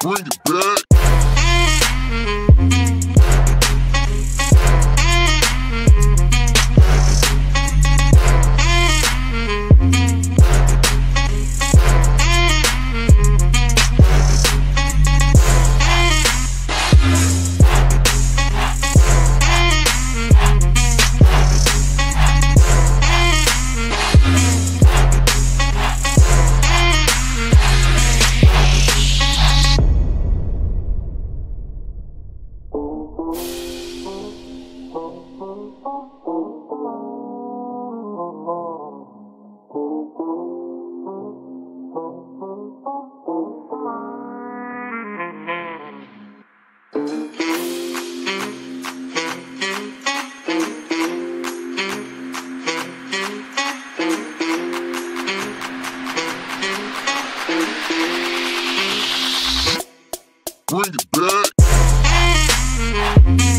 Bring it back. Bring it back.